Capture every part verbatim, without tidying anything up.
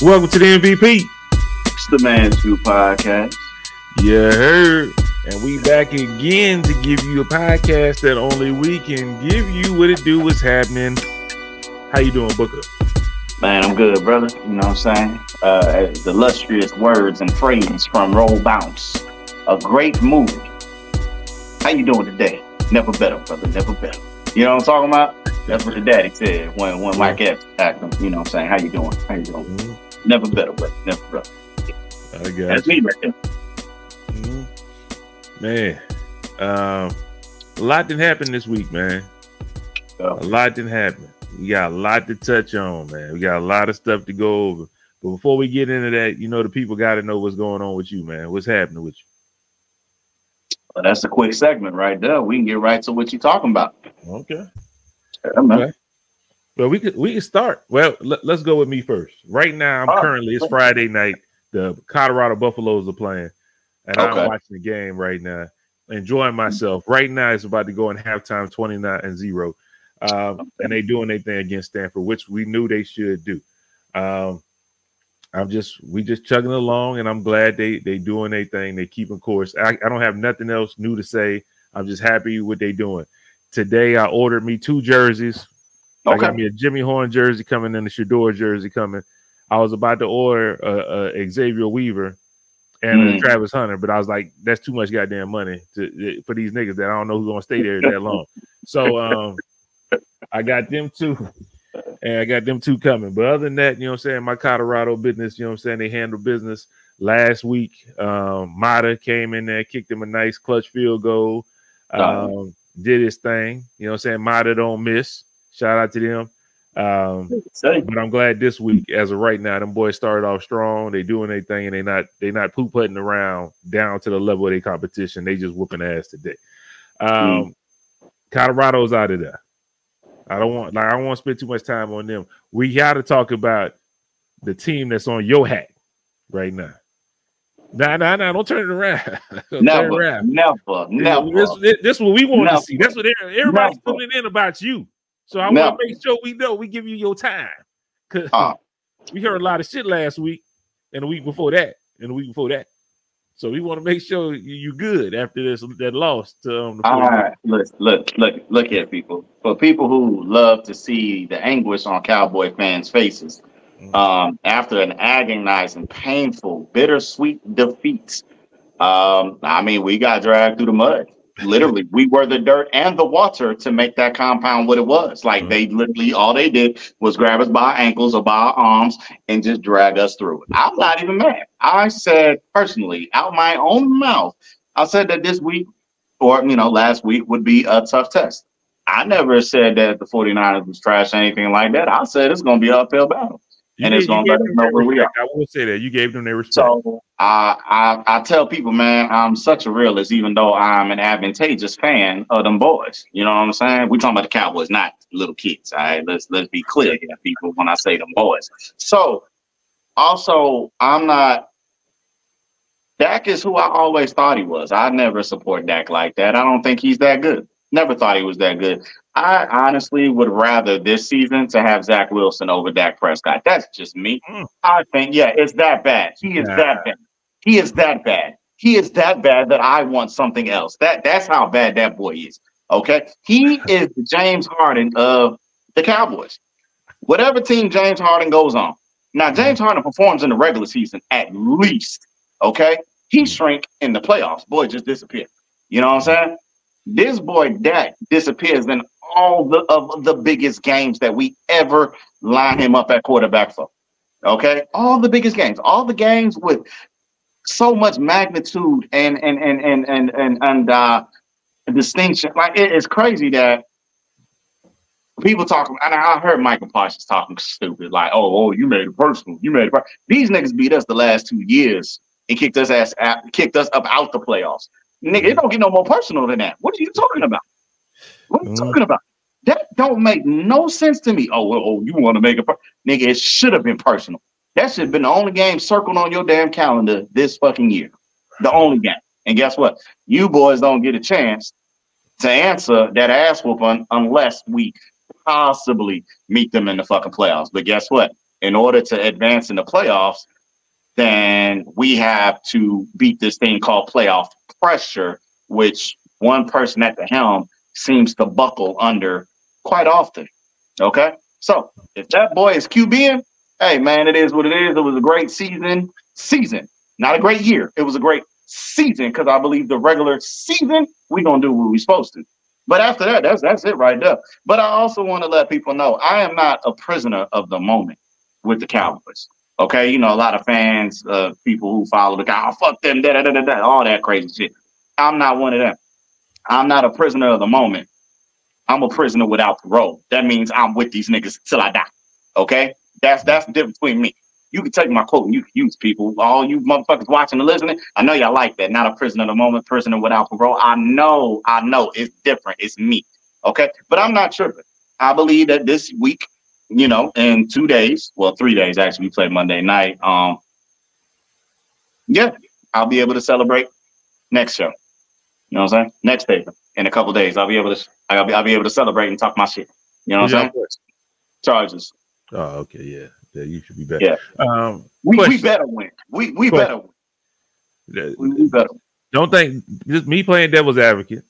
Welcome to the M V P. It's the Man's View Podcast. Yeah, heard. And we back again to give you a podcast that only we can give you. What it do, what's happening. How you doing, Booker? Man, I'm good, brother. You know what I'm saying? Uh, the illustrious words and phrases from Roll Bounce. A great movie. How you doing today? Never better, brother. Never better. You know what I'm talking about? That's what the daddy said when when Mike Epps asked him. You know what I'm saying? How you doing? How you doing? Mm-hmm. Never better, brother. Never better. I got That's you. me right there. Mm-hmm. Man, um, a lot didn't happen this week, man. Oh. A lot didn't happen. We got a lot to touch on, man. We got a lot of stuff to go over. But before we get into that, you know, the people got to know what's going on with you, man. What's happening with you? Well, that's a quick segment right there. We can get right to what you're talking about. Okay. Okay. Well, we could we can start. Well, let, let's go with me first. Right now, I'm oh. currently it's Friday night. The Colorado Buffaloes are playing, and okay. I'm watching the game right now, enjoying myself. Mm-hmm. Right now, it's about to go in halftime, twenty-nine and zero, um, okay. and they doing their thing against Stanford, which we knew they should do. Um, I'm just we just chugging along, and I'm glad they they doing their thing. They keeping course. I, I don't have nothing else new to say. I'm just happy with what they doing. Today, I ordered me two jerseys. Okay. I got me a Jimmy Horn jersey coming and a Shador jersey coming. I was about to order a, a Xavier Weaver and mm. a Travis Hunter, but I was like, that's too much goddamn money to, for these niggas that I don't know who's going to stay there that long. So um, I got them two, and I got them two coming. But other than that, you know what I'm saying, my Colorado business, you know what I'm saying, they handle business. Last week, um, Mata came in there, kicked him a nice clutch field goal. Um, oh. Did his thing, you know what I'm saying? Mata don't miss. Shout out to them. Um, but I'm glad this week, as of right now, them boys started off strong. They doing their thing, and they not they not poop putting around down to the level of their competition. They just whooping ass today. Um, mm. Colorado's out of there. I don't want like I don't want to spend too much time on them. We got to talk about the team that's on your hat right now. Nah, nah, nah! Don't turn it around. Never, it around. never, never. This, this, this is what we want never. to see. That's what everybody's never. tuning in about you. So I want to make sure we know we give you your time. Cause uh, we heard a lot of shit last week, and the week before that, and the week before that. So we want to make sure you, you good after this that loss to um. The all right, look, look, look, look at people. For people who love to see the anguish on Cowboy fans' faces. Um, after an agonizing, painful, bittersweet defeat. Um, I mean, we got dragged through the mud. Literally, we were the dirt and the water to make that compound what it was. Like, mm-hmm. they literally, all they did was grab us by our ankles or by our arms and just drag us through it. I'm not even mad. I said, personally, out my own mouth, I said that this week, or, you know, last week would be a tough test. I never said that the forty-niners was trash or anything like that. I said it's going to be an uphill battle. You and did, it's going to let us know where we are. I will say that. You gave them their respect. So I, I I tell people, man, I'm such a realist, even though I'm an advantageous fan of them boys. You know what I'm saying? We're talking about the Cowboys, not little kids. All right? Let's, let's be clear here, people, when I say them boys. So also, I'm not – Dak is who I always thought he was. I never support Dak like that. I don't think he's that good. Never thought he was that good. I honestly would rather this season to have Zach Wilson over Dak Prescott. That's just me. Mm. I think, yeah, it's that bad. He is nah. that bad. He is that bad. He is that bad that I want something else. That That's how bad that boy is, okay? He is the James Harden of the Cowboys. Whatever team James Harden goes on. Now, James Harden performs in the regular season at least, okay? He shrink in the playoffs. Boy, just disappeared. You know what I'm saying? This boy, Dak, disappears in all the, of the biggest games that we ever line him up at quarterback for, okay? All the biggest games, all the games with so much magnitude and and and and and and, and uh, distinction. Like, it is crazy that people talking. And I heard Michael Parsons talking stupid, like, "Oh, oh, you made it personal. You made it personal." These niggas beat us the last two years and kicked us ass, kicked us up out the playoffs. Nigga, it don't get no more personal than that. What are you talking about? What are you talking about? That don't make no sense to me. Oh, oh, you want to make a per- nigga? It should have been personal. That should have been the only game circled on your damn calendar this fucking year. The only game. And guess what? You boys don't get a chance to answer that ass whooping unless we possibly meet them in the fucking playoffs. But guess what? in order to advance in the playoffs, then we have to beat this thing called playoff pressure, which one person at the helm seems to buckle under quite often. Okay, so if that boy is QBing, hey man, it is what it is. It was a great season, season, not a great year. It was a great season because I believe the regular season we're gonna do what we're supposed to. But after that, that's that's it right there. But I also want to let people know I am not a prisoner of the moment with the Cowboys. Okay, you know, a lot of fans, uh, people who follow the guy, oh, fuck them, da, da, da, da, all that crazy shit. I'm not one of them. I'm not a prisoner of the moment. I'm a prisoner without parole. That means I'm with these niggas till I die. Okay, that's that's the difference between me. You can take my quote and you can use people. All you motherfuckers watching and listening, I know y'all like that. Not a prisoner of the moment, prisoner without parole. I know, I know, it's different. It's me. Okay, but I'm not tripping. I believe that this week, you know, in two days, well, three days, actually, we play Monday night. Um, yeah, I'll be able to celebrate next show. You know what I'm saying? Next day, in a couple days, I'll be able to, I'll be, I'll be able to celebrate and talk my shit. You know what I'm yeah. saying? Charges. Oh, okay, yeah, yeah, you should be better. Yeah, um, we, we better win. We we question. better win. We, we better. Win. Don't think just me playing devil's advocate.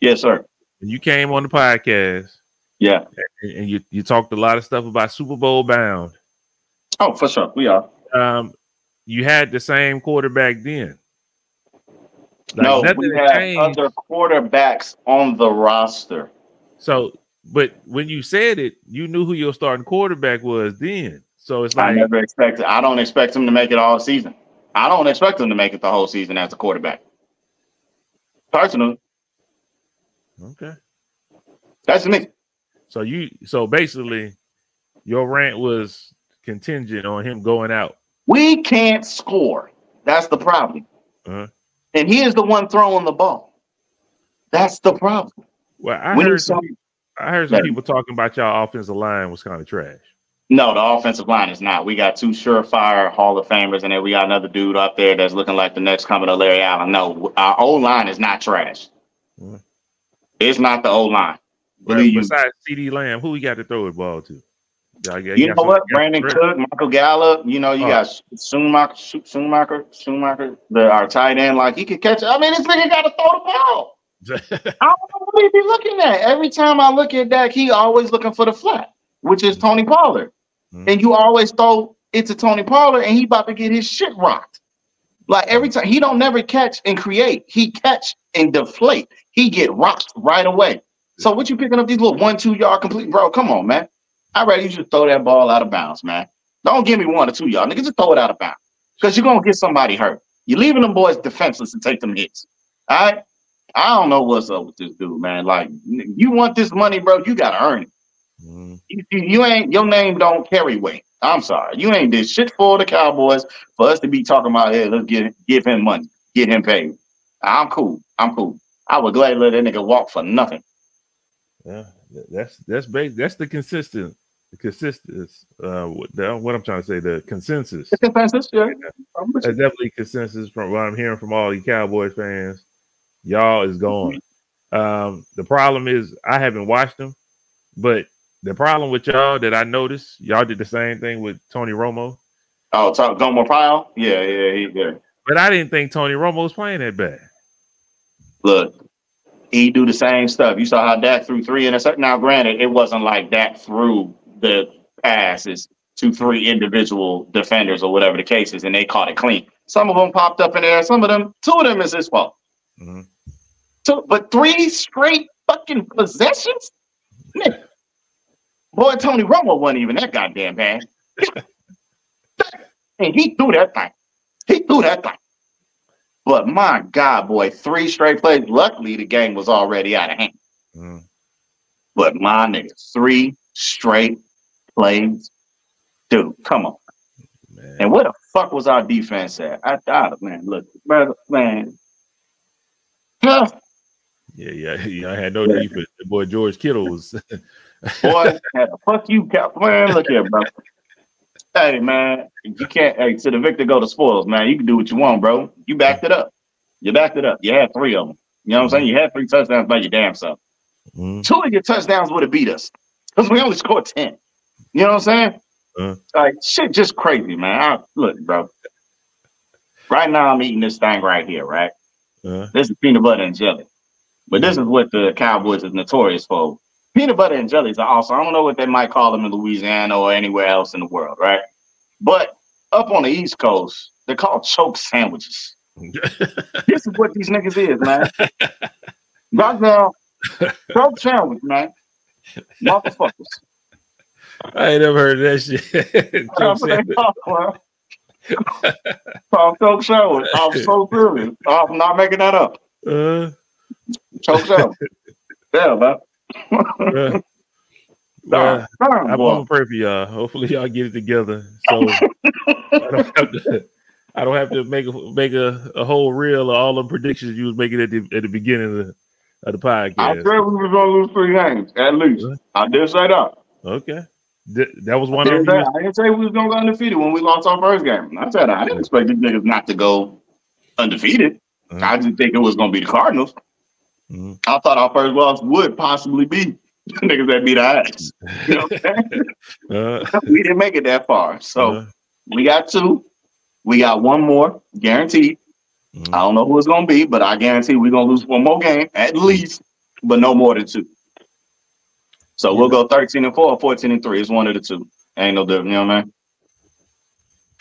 Yes, sir. And you came on the podcast. Yeah, and you you talked a lot of stuff about Super Bowl bound. Oh, for sure, we are. Um, you had the same quarterback then. Like no, we had changed. Other quarterbacks on the roster. So, but when you said it, you knew who your starting quarterback was then. So it's like I never expected. I don't expect him to make it all season. I don't expect him to make it the whole season as a quarterback. Personally, okay, that's me. So you, so basically, your rant was contingent on him going out. We can't score. That's the problem. Uh-huh. And he is the one throwing the ball. That's the problem. Well, I when heard some, I heard some people talking about y'all offensive line was kind of trash. No, the offensive line is not. We got two surefire Hall of Famers, and then we got another dude up there that's looking like the next coming of Larry Allen. No, our O line is not trash. Uh-huh. It's not the O line. Believe besides C D Lamb, who we got to throw the ball to? Got, you, you know some, what? Brandon Cook, Michael Gallup. You know, you oh. got Schumacher, Schumacher, Schumacher, the, our tight end. Like, he could catch it. I mean, this nigga got to throw the ball. I don't know what he be looking at. Every time I look at Dak, he always looking for the flat, which is Tony Pollard. Mm-hmm. And you always throw it to Tony Pollard, and he about to get his shit rocked. Like, every time. He don't never catch and create. He catch and deflate. He get rocked right away. So what you picking up these little one, two yard complete, bro? Come on, man. I'd rather you just throw that ball out of bounds, man. Don't give me one or two yard, nigga. Just throw it out of bounds because you're going to get somebody hurt. You're leaving them boys defenseless and take them hits. All right. I don't know what's up with this dude, man. Like, you want this money, bro. You got to earn it. Mm-hmm. You, you ain't, your name don't carry weight. I'm sorry. You ain't did shit for the Cowboys for us to be talking about, hey, let's get, give him money, get him paid. I'm cool. I'm cool. I would gladly let that nigga walk for nothing. Yeah, that's that's base, that's the consistent, the consistent. Uh, what, the, what I'm trying to say, the consensus. The consensus, yeah. yeah. That's definitely consensus from what I'm hearing from all the Cowboys fans. Y'all is gone. Um, the problem is I haven't watched them, but the problem with y'all that I noticed, y'all did the same thing with Tony Romo. Oh, Tony Romo, yeah, yeah, he did. But I didn't think Tony Romo was playing that bad. Look. He do the same stuff. You saw how Dak threw three interceptions. Now, granted, it wasn't like Dak threw the passes to three individual defenders or whatever the case is, and they caught it clean. Some of them popped up in there. Some of them, two of them is his fault. Mm-hmm. Two, but three straight fucking possessions? Man. Boy, Tony Romo wasn't even that goddamn bad. And he threw that thing. He threw that thing. But my God, boy, three straight plays. Luckily, the game was already out of hand. Mm. But my nigga, three straight plays. Dude, come on. Man. And where the fuck was our defense at? I thought, man, look, brother, man. Huh. Yeah, yeah, yeah. I had no yeah. defense. Boy, George Kittle was. Boy, fuck you, Cap. Man, look here, bro. Hey, man, you can't hey, to the victor go the spoils, man. You can do what you want, bro. You backed it up. You backed it up. You had three of them. You know what I'm saying? You had three touchdowns by your damn self. Mm-hmm. Two of your touchdowns would have beat us because we only scored ten. You know what I'm saying? Uh, like shit, just crazy, man. I, look, bro. Right now, I'm eating this thing right here, right? Uh, this is peanut butter and jelly. But this is what the Cowboys is notorious for. Peanut butter and jellies are awesome. I don't know what they might call them in Louisiana or anywhere else in the world, right? But up on the East Coast, they're called choke sandwiches. This is what these niggas is, man. Right now, choke sandwich, man. Motherfuckers. I ain't never heard of that shit. Choke sandwich. I'm so sure. I'm so serious. I'm not making that up. Uh, choke sandwich. Yeah, man. uh, well, I'm gonna pray for y'all. Hopefully, y'all get it together. So I don't have to. I don't have to make a make a, a whole reel of all the predictions you was making at the at the beginning of the, of the podcast. I said we was gonna lose three games at least. Uh, I did say that. Okay. That was one I didn't, say, I didn't say we was gonna go undefeated when we lost our first game. I said I didn't expect these niggas not to go undefeated. Uh-huh. I didn't think it was gonna be the Cardinals. Uh-huh. I thought our first loss would possibly be the niggas that beat our ass. You know what I'm saying? Uh-huh. We didn't make it that far, so uh-huh. we got two. We got one more guaranteed. Uh-huh. I don't know who it's gonna be, but I guarantee we're gonna lose one more game at least, but no more than two. So yeah. We'll go thirteen and four or fourteen and three. It's one of the two. Ain't no difference, you know what I mean?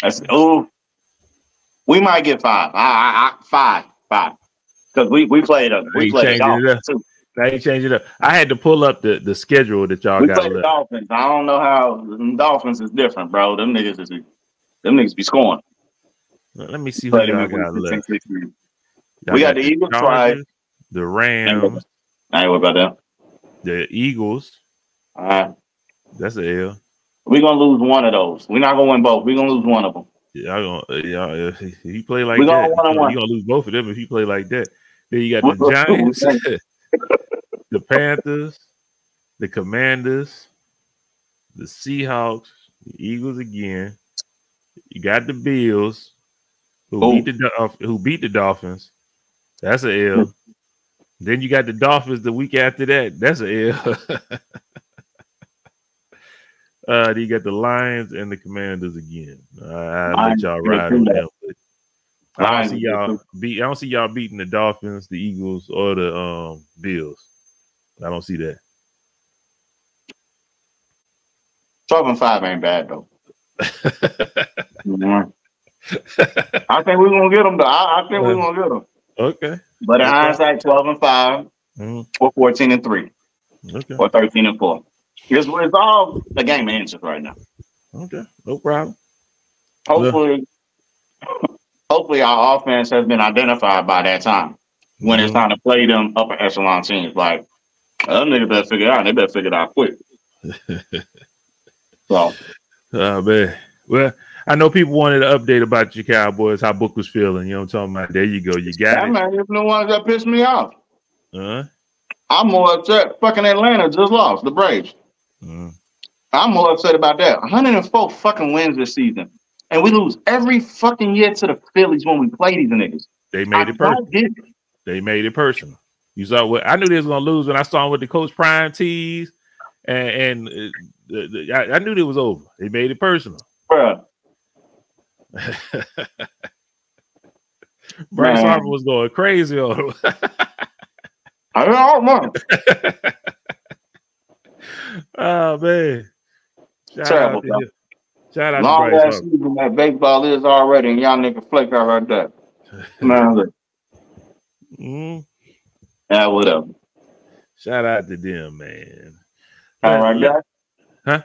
That's oh, we might get five. I, I, I five, five. Because we we played up. We played Dolphins too. They changed it up. I had to pull up the, the schedule that y'all we got. We played Dolphins. I don't know how them Dolphins is different, bro. Them niggas is them niggas be scoring. Well, let me see what y'all got left. We got, got the Eagles, tried the Rams. I ain't worried about them. The Eagles. All right. That's an L. We're going to lose one of those. We're not going to win both. We're going to lose one of them. Yeah, yeah. He play like we that. You're going to lose both of them if you play like that. Then you got the Giants, the Panthers, the Commanders, the Seahawks, the Eagles again. You got the Bills, who oh. beat the who beat the Dolphins. That's an L. Then you got the Dolphins the week after that. That's an L. Uh, you got the Lions and the Commanders again. Uh, I let y'all ride on that. I don't see y'all beat. I don't see y'all beating the Dolphins, the Eagles, or the um, Bills. I don't see that. Twelve and five ain't bad though. mm-hmm. I think we're gonna get them. Though. I, I think we're gonna get them. Okay. But in okay. hindsight, twelve and five, mm-hmm. or fourteen and three, okay. or thirteen and four. It's, it's all the game of inches right now. Okay, no problem. Hopefully, yeah. hopefully our offense has been identified by that time when mm-hmm. it's time to play them upper echelon teams. Like, them niggas better figure it out. They better figure it out quick. So, oh man. Well, I know people wanted an update about your Cowboys, how Book was feeling. You know what I'm talking about? There you go. You got yeah, it. Man, it's the ones that pissed me off. Uh-huh. I'm more upset. Fucking Atlanta just lost the Braves. Mm. I'm more upset about that. one hundred four fucking wins this season, and we lose every fucking year to the Phillies when we play these niggas. They made I it personal. It. They made it personal. You saw what I knew they was gonna lose when I saw him with the Coach Prime tees, and, and uh, the, the, I, I knew it was over. They made it personal, bruh. Bryce Harper was going crazy on him. I don't know. Oh man! Shout Terrible, out to you. Shout out Long to Bryce Harper. Season that baseball is already, and y'all nigga flake out like that. Man, mm. yeah, whatever. Shout out to them, man. All right, right guys. Huh?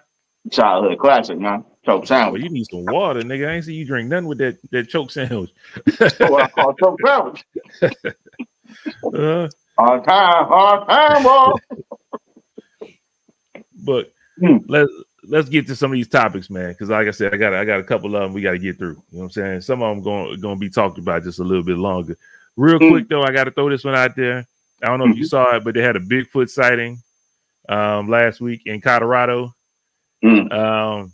Childhood classic, man. Choke sandwich. Well, you need some water, nigga. I ain't see you drink nothing with that that choke sandwich. That's what I call choke sandwich. uh, hard time, hard time, boy. But hmm. let's let's get to some of these topics, man. Because like I said, I got I got a couple of them we got to get through. You know what I'm saying? Some of them going going to be talked about just a little bit longer. Real hmm. quick though, I got to throw this one out there. I don't know mm-hmm. if you saw it, but they had a Bigfoot sighting um, last week in Colorado. Mm. Um,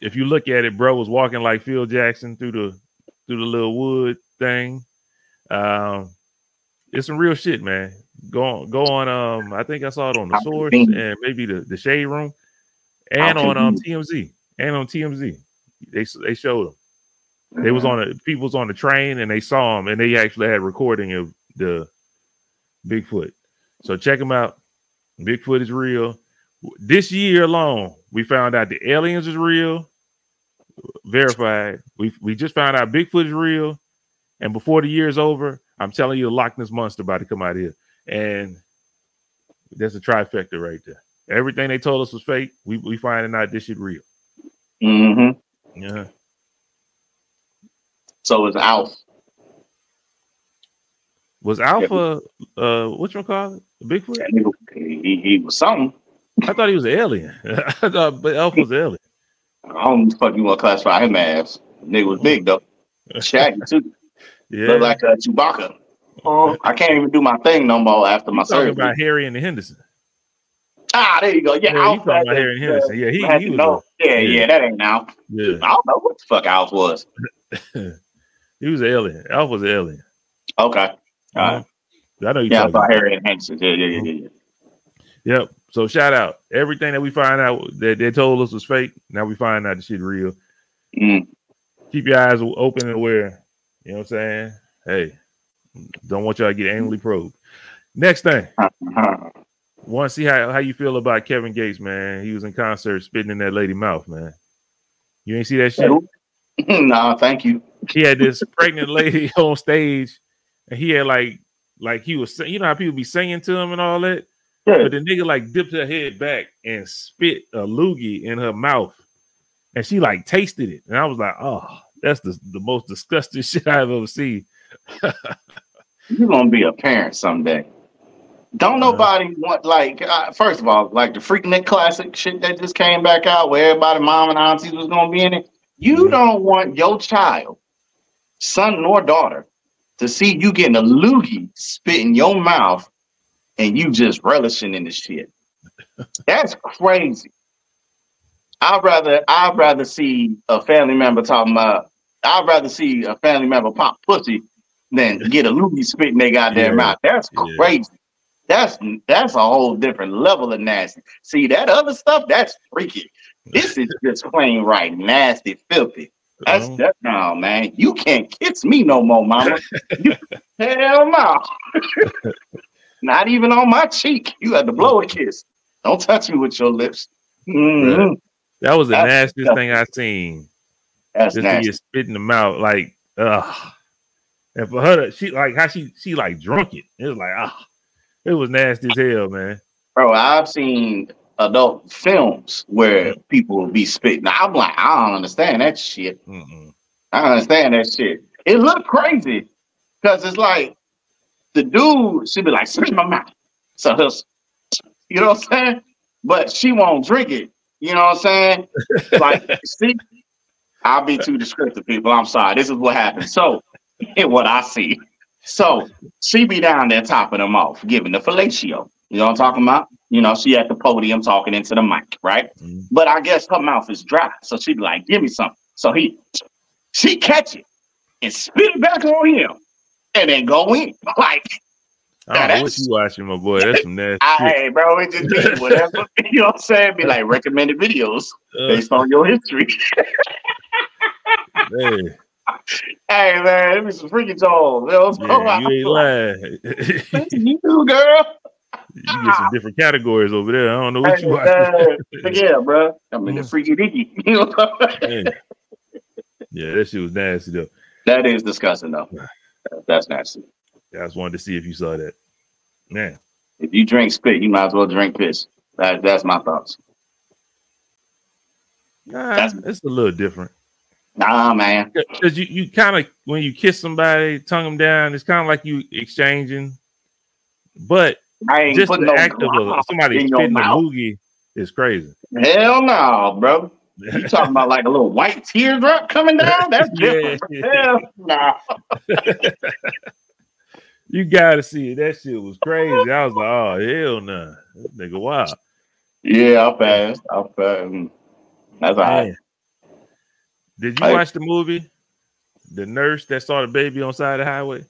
if you look at it, bro was walking like Phil Jackson through the through the little wood thing. Um, it's some real shit, man. Go on, go on. Um, I think I saw it on the Source and maybe the, the Shade Room, and on um T M Z. and on T M Z. They they showed him. Mm-hmm. They was on a people's on the train and they saw him, and they actually had a recording of the Bigfoot. So check him out. Bigfoot is real. This year alone, we found out the aliens is real. Verified. We we just found out Bigfoot is real. And before the year is over, I'm telling you, the Loch Ness Monster about to come out of here. And that's a trifecta right there. Everything they told us was fake. We we finding out this shit real. Mm-hmm. Yeah. So is Alf. Was Alpha yeah. uh whatchamacallit? Bigfoot? He, he, he was something. I thought he was an alien. I thought but Alpha was an alien. I don't know the fuck you want to classify him as. Nigga was big though. Shaggy too. Yeah. Looked like uh, Chewbacca. Oh, I can't even do my thing no more after my surgery. Talking about Harry and the Henderson. Ah, there you go. Yeah, yeah Alf. About Harry and Henderson. Uh, yeah, he, he was. Know. Yeah, yeah, yeah, that ain't Alf. Yeah. I don't know what the fuck Alf was. He was an alien. Alf was an alien. Okay. All right. I know you. Yeah, about Harry and Henderson. Yeah, yeah, yeah, yeah. Yep. So shout out everything that we find out that they told us was fake. Now we find out the shit real. Mm. Keep your eyes open and aware. You know what I'm saying? Hey, don't want y'all to get anally probed. Next thing. Want to see how, how you feel about Kevin Gates, man. He was in concert spitting in that lady mouth, man. You ain't see that shit? Nah, thank you. He had this pregnant lady on stage, and he had like, like he was, you know how people be singing to him and all that? Yeah. But the nigga like dipped her head back and spit a loogie in her mouth, and she like tasted it. And I was like, oh, that's the, the most disgusting shit I've ever seen. You're gonna be a parent someday. Don't nobody want like uh, first of all, like the Freaknik classic shit that just came back out where everybody, mom and aunties was gonna be in it. You don't want your child, son or daughter, to see you getting a loogie spit in your mouth and you just relishing in the shit. That's crazy. I'd rather I'd rather see a family member talking about I'd rather see a family member pop pussy than get a loogie spit in their goddamn yeah. mouth. That's yeah. crazy. That's that's a whole different level of nasty. See, that other stuff, that's freaky. This is just plain right nasty, filthy. That's um, that now, man. You can't kiss me no more, mama. You, hell no. Not even on my cheek. You had to blow a kiss. Don't touch me with your lips. Mm-hmm. That was the that's nastiest stuff. thing I've seen. That's just nasty. Just spitting them out, like, ugh. And for her, to, she like how she she like drunk it. It was like ah, it was nasty as hell, man. Bro, I've seen adult films where people will be spitting. I'm like, I don't understand that shit. Mm-mm. I don't understand that shit. It looked crazy because it's like the dude should be like spit in my mouth. So he'll, you know what I'm saying? But she won't drink it. You know what I'm saying? Like, see, I'll be too descriptive, people. I'm sorry. This is what happened. So. And what I see. So she be down there topping them off, giving the fellatio. You know what I'm talking about? You know, she at the podium talking into the mic, right? Mm-hmm. But I guess her mouth is dry. So she be like, give me something. So he, she catch it and spit it back on him and then go in. Like, I don't know what you watching, my boy. That's some nasty shit. Hey, bro, it just be whatever. You know what I'm saying? Be like recommended videos uh, based on your history. Hey. Hey man, it was some freaking toll. Yeah, you ain't lying. You girl. You get some different categories over there. I don't know what hey, you watch. Uh, yeah, bro. I'm in the freaky dicky. Yeah, that shit was nasty though. That is disgusting though. That's nasty. Yeah, I just wanted to see if you saw that. Man, if you drink spit, you might as well drink piss. That, that's my thoughts. Nah, that's it's a little different. Nah, man. Because you, you kind of, when you kiss somebody, tongue them down, it's kind of like you exchanging. But just the no act of somebody spitting a loogie is crazy. Hell no, bro. You talking about like a little white teardrop coming down? That's different. Hell no. You got to see it. That shit was crazy. I was like, oh, hell no. Nah. This nigga wild. Yeah, I'll pass. I'll pass. That's all right. Did you like, watch the movie, The Nurse That Saw the Baby on the Side of the Highway?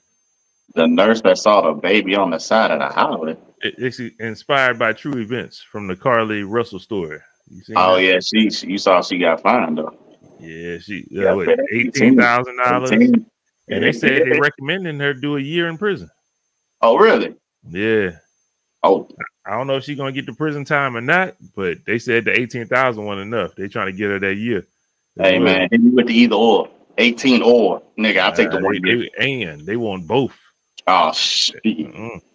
The Nurse That Saw the Baby on the Side of the Highway? It, it's inspired by true events from the Carlee Russell story. Oh that? yeah, she, she. You saw she got fined though. Yeah, she uh, what, eighteen thousand dollars, and they said they're recommending her do a year in prison. Oh, really? Yeah. Oh, I don't know if she's gonna get the prison time or not, but they said the eighteen thousand wasn't enough. They trying to get her that year. Hey well, man, hit me with the either or, eighteen or nigga. I take uh, the one. They, they, and they want both. Oh shit. Mm-hmm.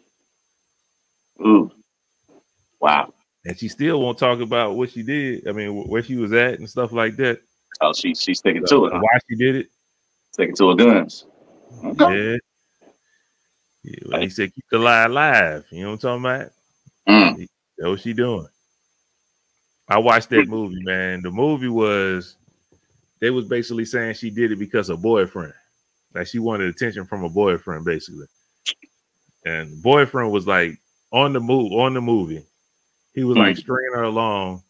Ooh. Wow. And she still won't talk about what she did. I mean, where she was at and stuff like that. Oh, she she's sticking so, to it. Huh? Why she did it? Sticking to her guns. Okay. Yeah. Yeah, well, he said keep the lie alive. You know what I'm talking about? Mm. He, that's what she doing. I watched that movie, man. The movie was they was basically saying she did it because her boyfriend, like she wanted attention from her boyfriend, basically. And the boyfriend was like on the move on the movie. He was like mm. stringing her along,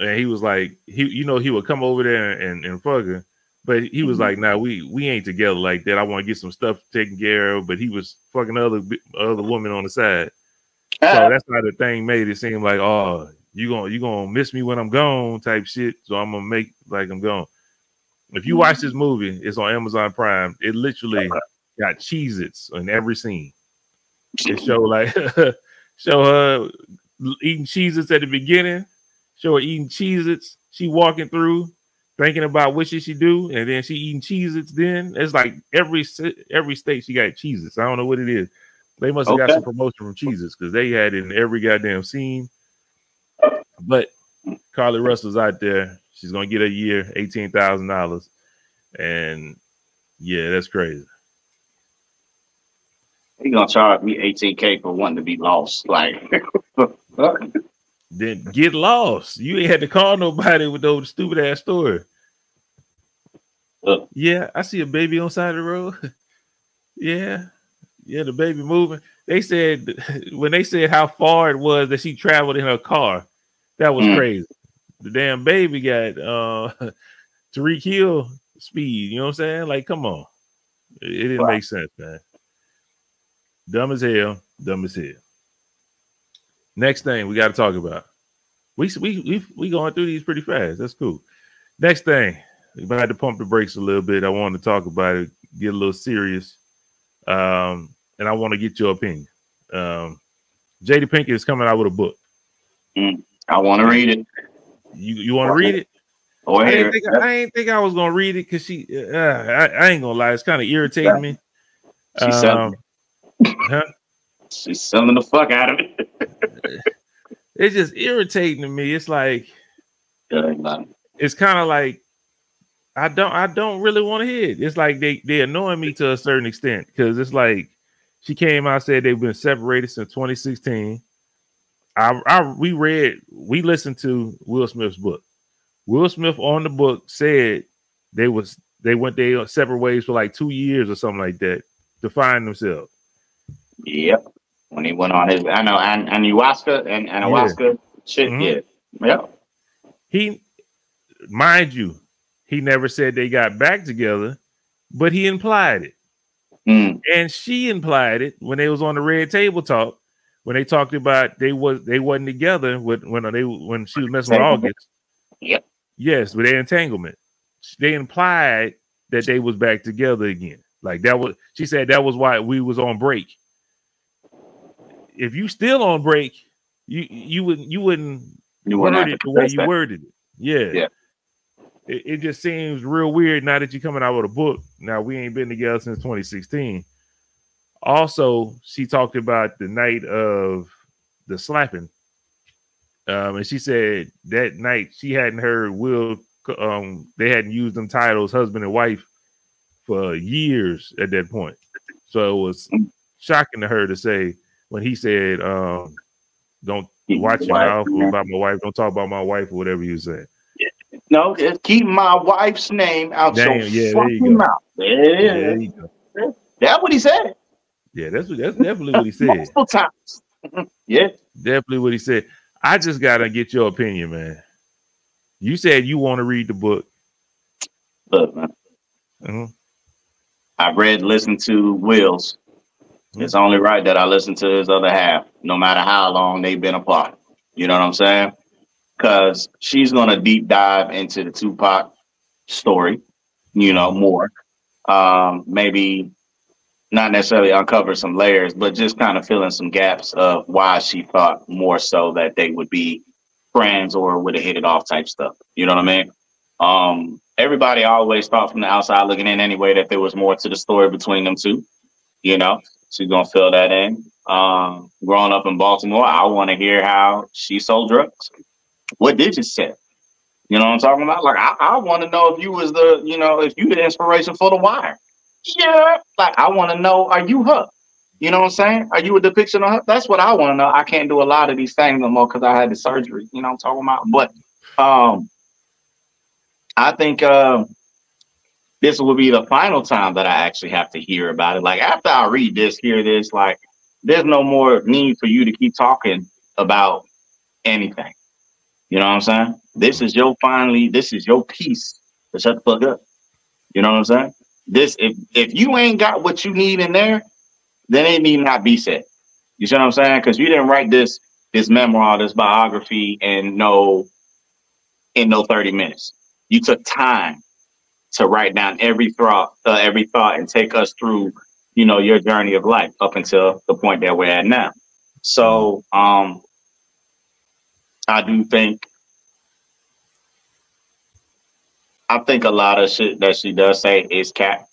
and he was like he, you know, he would come over there and and fuck her. But he was like, "Nah, we we ain't together like that. I want to get some stuff taken care of." But he was fucking other other woman on the side, uh-huh. so that's how the thing made it seem like, "Oh, you gonna you gonna miss me when I'm gone," type shit. So I'm gonna make like I'm gone. If you watch this movie, it's on Amazon Prime. It literally uh-huh. got Cheez-Its in every scene. It show like show her eating Cheez-Its at the beginning. Show her eating Cheez-Its. She walking through. Thinking about what should she do, and then she eating Cheez-Its. Then it's like every every state she got Cheez-Its. I don't know what it is. They must have okay. got some promotion from Cheez-Its because they had it in every goddamn scene. But Carly Russell's out there. She's gonna get a year, eighteen thousand dollars, and yeah, that's crazy. He gonna charge me eighteen k for wanting to be lost, like. Then get lost. You ain't had to call nobody with those stupid ass story. Uh, yeah, I see a baby on side of the road. yeah, yeah, the baby moving. They said when they said how far it was that she traveled in her car, that was mm. crazy. The damn baby got uh Tariq Hill speed. You know what I'm saying? Like, come on, it, it didn't wow. make sense, man. Dumb as hell. Dumb as hell. Next thing we got to talk about. We, we we we going through these pretty fast. That's cool. Next thing, if I had to pump the brakes a little bit, I want to talk about it, get a little serious, um, and I want to get your opinion. Um, Jada Pinkett is coming out with a book. Mm, I want to read it. You you want to read it? Oh, I didn't think I, I ain't think I was gonna read it because she. Uh, I, I ain't gonna lie, it's kind of irritating yeah. me. She's um, selling. Huh? She's selling the fuck out of it. It's just irritating to me. It's like it's kind of like I don't I don't really want to hear it. It's like they they annoying me to a certain extent because it's like she came out said they've been separated since twenty sixteen. I, I we read we listened to Will Smith's book. Will Smith on the book said they was they went their separate ways for like two years or something like that to find themselves. Yep. When he went on his, I know, and and ayahuasca and, and ayahuasca yeah. shit, mm-hmm. yeah, yeah. He, mind you, he never said they got back together, but he implied it, mm. and she implied it when they was on the Red Table Talk when they talked about they was they wasn't together with when they when she was messing with August. Yep. Yes, with their entanglement, they implied that they was back together again. Like that was she said that was why we was on break. If you still on break, you you wouldn't you wouldn't you word it the way you worded it. Yeah, yeah. It, it just seems real weird now that you're coming out with a book. Now we ain't been together since twenty sixteen. Also, she talked about the night of the slapping, um, and she said that night she hadn't heard Will. Um, they hadn't used them titles husband and wife for years at that point, so it was shocking to her to say. When he said, um, don't watch your mouth about my wife, don't talk about my wife or whatever you said. No, just keep my wife's name out Damn, your yeah, fucking there you mouth. There yeah, there you go. That's what he said. Yeah, that's what that's definitely what he said. Multiple times. Yeah. Definitely what he said. I just gotta get your opinion, man. You said you want to read the book. Look, man. Mm-hmm. I read, listened to Will's. It's only right that I listen to his other half, no matter how long they've been apart. You know what I'm saying? because she's going to deep dive into the Tupac story, you know, more. Um, maybe not necessarily uncover some layers, but just kind of fill in some gaps of why she thought more so that they would be friends or would have hit it off type stuff. You know what I mean? Um, everybody always thought from the outside looking in anyway that there was more to the story between them two, you know? She's going to fill that in. Um, growing up in Baltimore, I want to hear how she sold drugs. What did you say? You know what I'm talking about? Like, I, I want to know if you was the, you know, if you the inspiration for The Wire. Yeah. Like, I want to know, are you her? You know what I'm saying? Are you a depiction of her? That's what I want to know. I can't do a lot of these things no more because I had the surgery. You know what I'm talking about? But um, I think uh, this will be the final time that I actually have to hear about it. Like, after I read this, hear this, like, there's no more need for you to keep talking about anything. You know what I'm saying? This is your finally, this is your piece. So shut the fuck up. You know what I'm saying? This, if if you ain't got what you need in there, then it need not be said. You see what I'm saying? Because you didn't write this this memoir, this biography, and no, in no thirty minutes. You took time to write down every thought, uh, every thought, and take us through, you know, your journey of life up until the point that we're at now. So, um, I do think, I think a lot of shit that she does say is cap.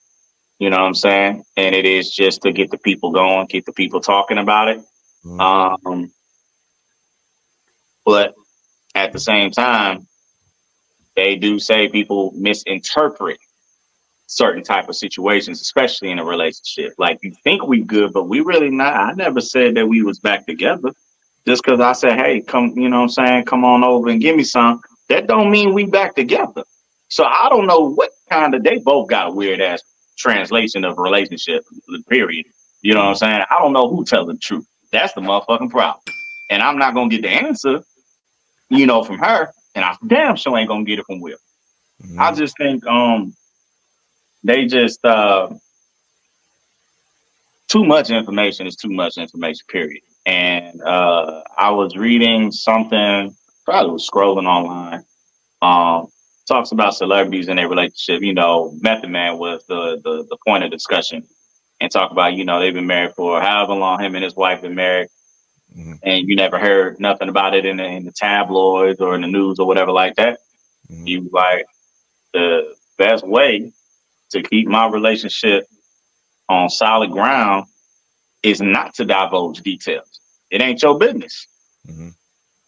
You know what I'm saying? And it is just to get the people going, keep the people talking about it. Mm-hmm. Um, but at the same time, they do say people misinterpret certain type of situations, especially in a relationship. Like, you think we good, but we really not. I never said that we was back together. Just because I said, hey, come, you know what I'm saying, come on over and give me some, that don't mean we back together. So I don't know what kind of, they both got a weird ass translation of relationship, period. You know what I'm saying? I don't know who tells the truth. That's the motherfucking problem. And I'm not going to get the answer, you know, from her. And I damn sure ain't going to get it from Will. Mm-hmm. I just think um, they just, uh, too much information is too much information, period. And uh, I was reading something, probably was scrolling online, um, talks about celebrities and their relationship. You know, Method Man was the, the, the point of discussion, and talk about, you know, they've been married for however long, him and his wife been married, mm-hmm. and you never heard nothing about it in the, in the tabloids or in the news or whatever like that. Mm-hmm. You like, the best way to keep my relationship on solid ground is not to divulge details. It ain't your business. Mm-hmm.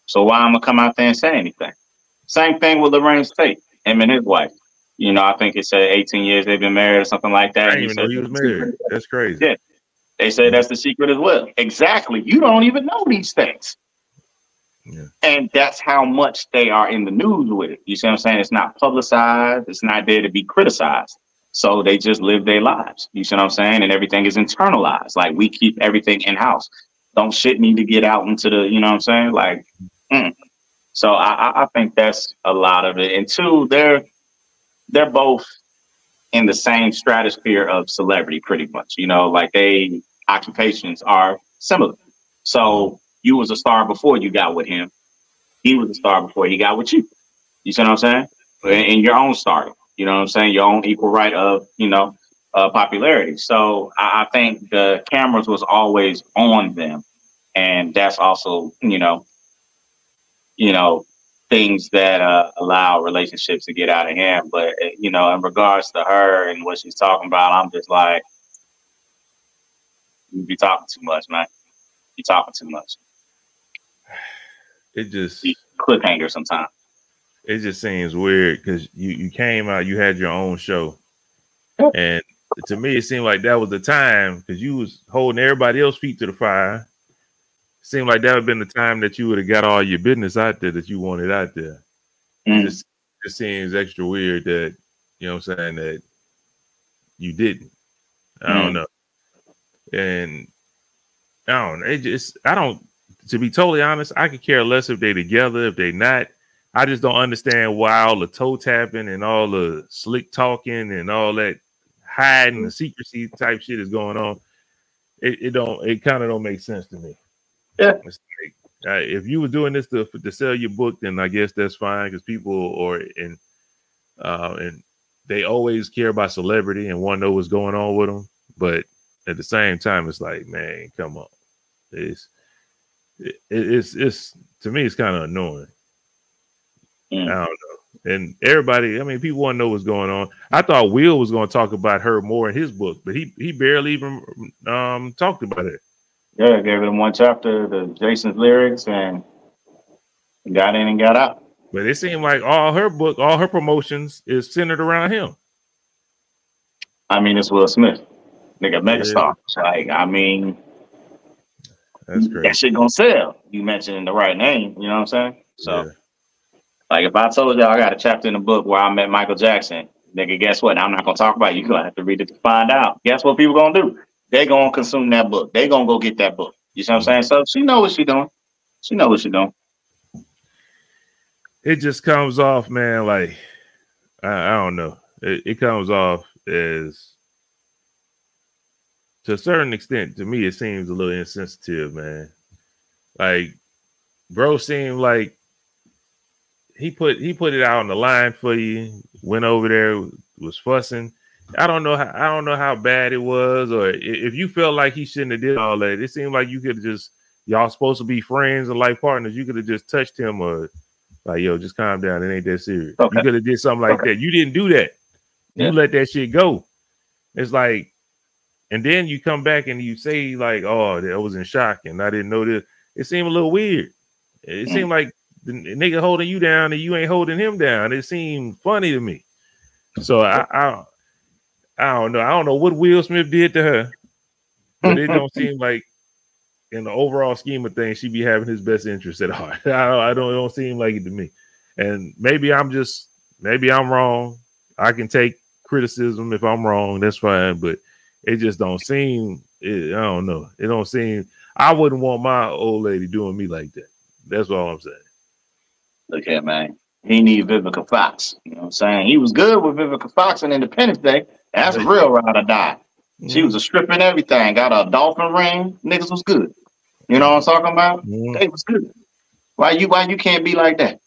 So why I'm gonna come out there and say anything? Same thing with Lorenz State, him and his wife. You know, I think it said eighteen years they've been married or something like that. I didn't even know he was married. That's crazy. Yeah. They said, mm-hmm. that's the secret as well. Exactly. You don't even know these things. Yeah. And that's how much they are in the news with it. You see what I'm saying? It's not publicized. It's not there to be criticized. So they just live their lives. You see what I'm saying? And everything is internalized. Like, we keep everything in house. Don't shit need to get out into the, you know what I'm saying? Like, mm. So I, I think that's a lot of it. And two, they're, they're both in the same stratosphere of celebrity, pretty much, you know, like they occupations are similar. So you was a star before you got with him. He was a star before he got with you. You see what I'm saying? In your own starting. You know what I'm saying? Your own equal right of, you know, uh, popularity. So I, I think the cameras was always on them. And that's also, you know, you know, things that uh, allow relationships to get out of hand. But, you know, in regards to her and what she's talking about, I'm just like, you be talking too much, man. You talking too much. It just... You cliffhanger sometimes. It just seems weird because you, you came out, you had your own show. And to me, it seemed like that was the time because you was holding everybody else's feet to the fire. It seemed like that would have been the time that you would have got all your business out there that you wanted out there. Mm. It, just, it just seems extra weird that, you know what I'm saying, that you didn't. I mm. don't know. And I don't know. It just, I don't, to be totally honest, I could care less if they're together, if they're not. I just don't understand why all the toe tapping and all the slick talking and all that hiding the secrecy type shit is going on. It, it don't. It kind of don't make sense to me. Yeah. It's like, Uh, if you were doing this to to sell your book, then I guess that's fine, because people are in, uh, and they always care about celebrity and want to know what's going on with them. But at the same time, it's like, man, come on, it's it, it's it's to me, it's kind of annoying. Mm. I don't know. And everybody, I mean, people want to know what's going on. I thought Will was going to talk about her more in his book, but he he barely even um talked about it. Yeah, gave him one chapter, the Jason's lyrics, and got in and got out. But it seemed like all her book, all her promotions is centered around him. I mean, it's Will Smith, nigga, megastar. Yeah. Like, I mean, that's great. That shit gonna sell. You mentioning the right name, you know what I'm saying? So, yeah. Like, if I told y'all I got a chapter in the book where I met Michael Jackson, nigga, guess what? I'm not gonna talk about it. You gonna have to read it to find out. Guess what people gonna do? They gonna consume that book. They gonna go get that book. You see what I'm saying? So she know what she doing. She know what she doing. It just comes off, man, like, I, I don't know. It, it comes off as, to a certain extent, to me, it seems a little insensitive, man. Like, bro seemed like he put he put it out on the line for you. Went over there, was fussing. I don't know how I don't know how bad it was, or if you felt like he shouldn't have did all that. It seemed like you could just, y'all supposed to be friends and life partners. You could have just touched him, or like, yo, just calm down. It ain't that serious. Okay. You could have did something like okay. that. You didn't do that. Yeah. You let that shit go. It's like, and then you come back and you say like, oh, that was in shock and I didn't know this. It seemed a little weird. It yeah. seemed like the nigga holding you down and you ain't holding him down. It seemed funny to me. So I. I I don't know. I don't know what Will Smith did to her, but it don't seem like, in the overall scheme of things, she be having his best interest at heart. I don't, I don't, it don't seem like it to me. And maybe I'm just, maybe I'm wrong. I can take criticism if I'm wrong. That's fine. But it just don't seem. It, I don't know. It don't seem. I wouldn't want my old lady doing me like that. That's all I'm saying. Look at man. He needs Vivica Fox. You know what I'm saying? He was good with Vivica Fox on Independence Day. That's a real ride or die. Mm-hmm. She was a stripping everything. Got a dolphin ring. Niggas was good. You know what I'm talking about? Mm-hmm. They was good. Why you why you can't be like that?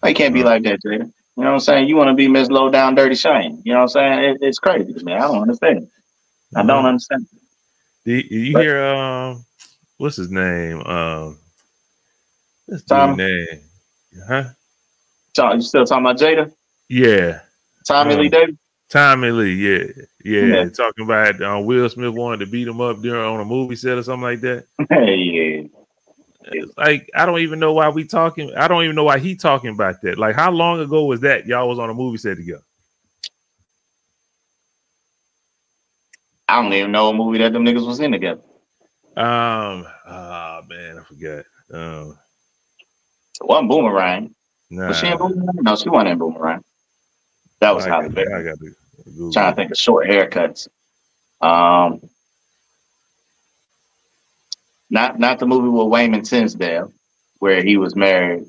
Why you can't mm-hmm. be like that, Jada? You know what I'm saying? You want to be Miss Low Down Dirty Shane. You know what I'm saying? It, it's crazy to me. I don't understand. Mm-hmm. I don't understand. Did you but, hear um uh, what's his name? Um what's his name? Huh? Tom, you still talking about Jada? Yeah. Tommy um, Lee Davis? Tommy Lee, yeah, yeah, yeah. Talking about um, Will Smith wanted to beat him up during on a movie set or something like that. Hey, yeah. Like, I don't even know why we talking. I don't even know why he talking about that. Like, how long ago was that? Y'all was on a movie set together. I don't even know a movie that them niggas was in together. Um, ah, oh, man, I forgot. Um, it wasn't Boomerang. Nah. Was she in Boomerang? No, she wasn't in Boomerang. That was how the big. I got to trying to think of short haircuts. Um, not not the movie with Wayman Tinsdale, where he was married.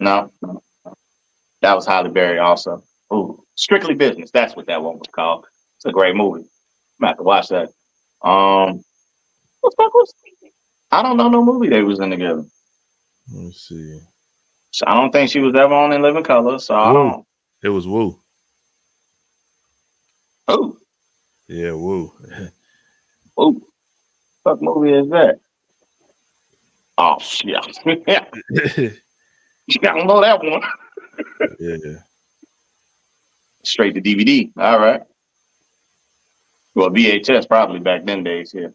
No, no, no. That was Halle Berry also. Ooh, Strictly Business. That's what that one was called. It's a great movie. I'm about to watch that. Um, what the fuck was? I don't know no movie they was in together. Let me see. So I don't think she was ever on In Living Color. So Ooh. I don't. It was Woo. Oh. Yeah, Woo. Woo. What movie is that? Oh, shit. You gotta know that one. Yeah. Straight to D V D. All right. Well, V H S probably back then days, yeah.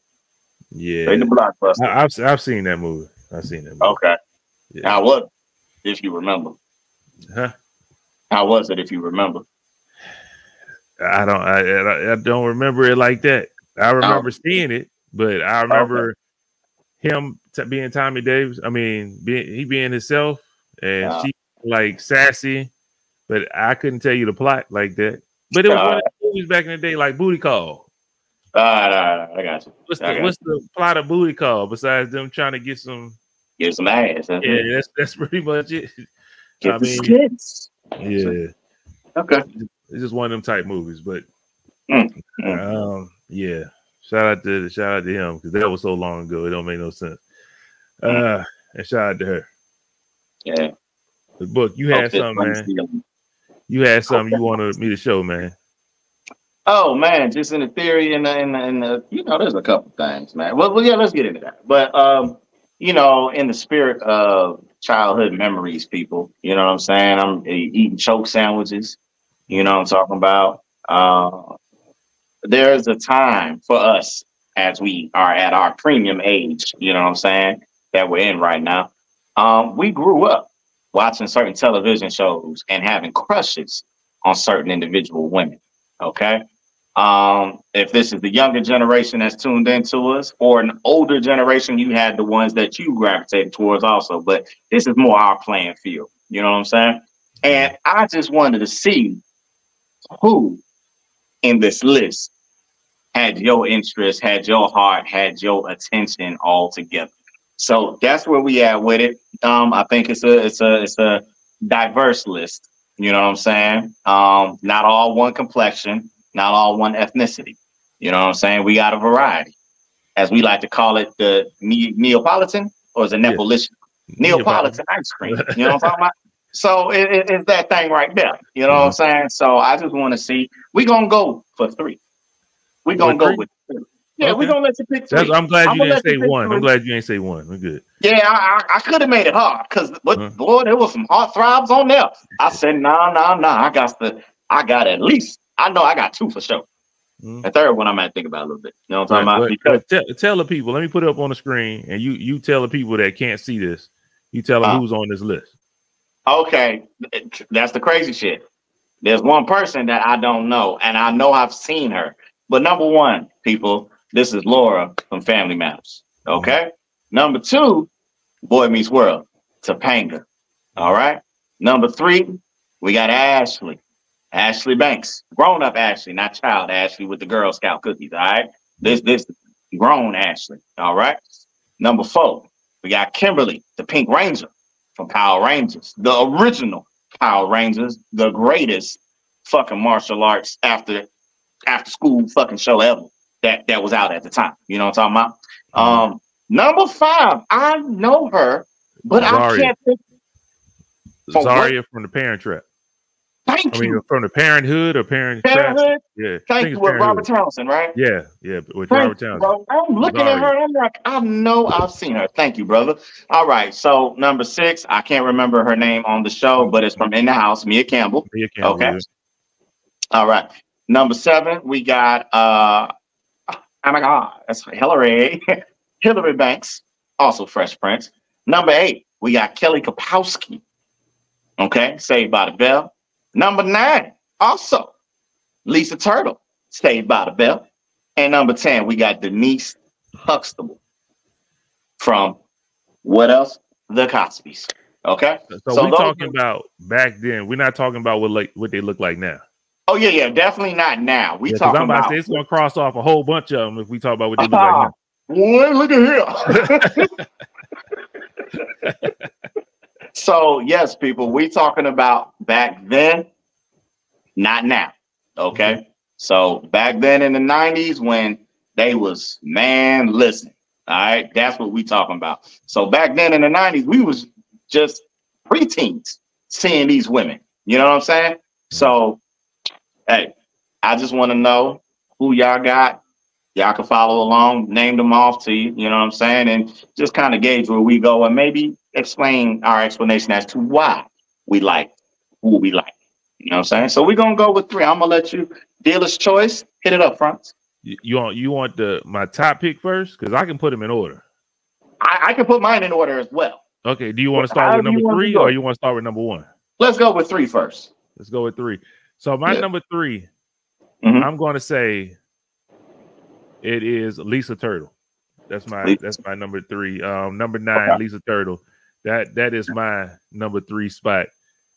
Yeah. Straight to Blockbuster. I, I've, I've seen that movie. I've seen that movie. Okay. Yeah. How was it, if you remember? Huh? How was it, if you remember? I don't. I, I don't remember it like that. I remember oh. seeing it, but I remember okay. him t being Tommy Davis. I mean, being, he being himself, and oh. she like sassy. But I couldn't tell you the plot like that. But it was all one right. of the movies back in the day, like Booty Call. All right, all right, all right. I got you. What's the, got what's you. the plot of Booty Call besides them trying to get some get some ass? That's yeah, it. that's that's pretty much it. Get I the mean, skits. Yeah. Okay. It's just one of them type movies, but mm, mm. um, yeah. Shout out to shout out to him, because that was so long ago. It don't make no sense. Mm. Uh, And shout out to her. Yeah. The book, you had something, man. You had something you wanted me to show, man. Oh man, just in the theory and the, in the, in the you know, there's a couple things, man. Well, well, yeah, let's get into that. But um, you know, in the spirit of childhood memories, people, you know what I'm saying? I'm eating choke sandwiches. You know what I'm talking about? Uh, there's a time for us as we are at our premium age, you know what I'm saying, that we're in right now. Um, we grew up watching certain television shows and having crushes on certain individual women, okay? Um, if this is the younger generation that's tuned into us or an older generation, you had the ones that you gravitated towards also, but this is more our playing field, you know what I'm saying? And I just wanted to see who in this list had your interest, had your heart, had your attention all together. So that's where we at with it. Um, I think it's a it's a it's a diverse list. You know what I'm saying? Um, not all one complexion, not all one ethnicity. You know what I'm saying? We got a variety, as we like to call it, the ne Neapolitan or is it Neapolitan? Yeah. Neapolitan ice cream. You know what I'm talking about? So it, it, it's that thing right there. You know mm-hmm. what I'm saying? So I just want to see. We're going to go for three. We're going to go with three. Yeah, okay. We're going to let you pick three. That's, I'm glad I'm you didn't say you one. Three. I'm glad you didn't say one. We're good. Yeah, I, I, I could have made it hard because, huh. Lord, there was some heart throbs on there. I said, nah, nah, nah. I got the, I got at least, I know I got two for sure. Mm-hmm. The third one I might think about a little bit. You know what I'm talking about? But, because, tell the people. Let me put it up on the screen, and you, you tell the people that can't see this. You tell them uh, who's on this list. Okay, that's the crazy shit. There's one person that I don't know, and I know I've seen her. But number one, people, this is Laura from Family Matters. Okay? Mm-hmm. Number two, Boy Meets World, Topanga. All right? Number three, we got Ashley. Ashley Banks. Grown-up Ashley, not child Ashley with the Girl Scout cookies. All right? This, this grown Ashley. All right? Number four, we got Kimberly, the Pink Ranger. From Power Rangers, the original Power Rangers, the greatest fucking martial arts after after school fucking show ever that that was out at the time. You know what I'm talking about? Um, number five, I know her, but Zaria. I can't think. From Zaria what? From the Parent Trap. Thank I you. Mean, from the Parenthood or Parent Parenthood? Yeah. Thank you. With Parenthood. Robert Townsend, right? Yeah, yeah. With Thank Robert Townsend. Bro. I'm looking Zaria. At her. I'm like, I know I've seen her. Thank you, brother. All right. So number six, I can't remember her name on the show, but it's from In the House, Mia Campbell. Mia Campbell. Okay. Yeah. All right. Number seven, we got uh oh my God, that's Hillary. Hillary Banks, also Fresh Prince. Number eight, we got Kelly Kapowski. Okay, Saved by the Bell. Number nine, also, Lisa Turtle, Saved by the Bell. And number ten, we got Denise Huxtable from, what else? The Cosby's, okay? So, so we're talking about back then. We're not talking about what like what they look like now. Oh, yeah, yeah, definitely not now. We yeah, talking I'm about, about to say it's going to cross off a whole bunch of them if we talk about what they uh-huh. look like now. Boy, look at here. So, yes, people, we talking about back then, not now, okay? Mm-hmm. So, back then in the nineties when they was, man, listen, all right? That's what we talking about. So, back then in the nineties, we was just preteens seeing these women. You know what I'm saying? So, hey, I just want to know who y'all got. Y'all can follow along, name them off to you, you know what I'm saying? And just kind of gauge where we go and maybe explain our explanation as to why we like who we like. You know what I'm saying? So we're gonna go with three. I'm gonna let you dealer's choice. Hit it up, Franz. You, you want you want the my top pick first? Because I can put them in order. I, I can put mine in order as well. Okay. Do you want to start with number three or you want to start with number one? Let's go with three first. Let's go with three. So my yeah. number three, mm-hmm. I'm gonna say it is Lisa Turtle. That's my Lisa. that's my number three. Um, number nine, okay. Lisa Turtle. That that is my number three spot.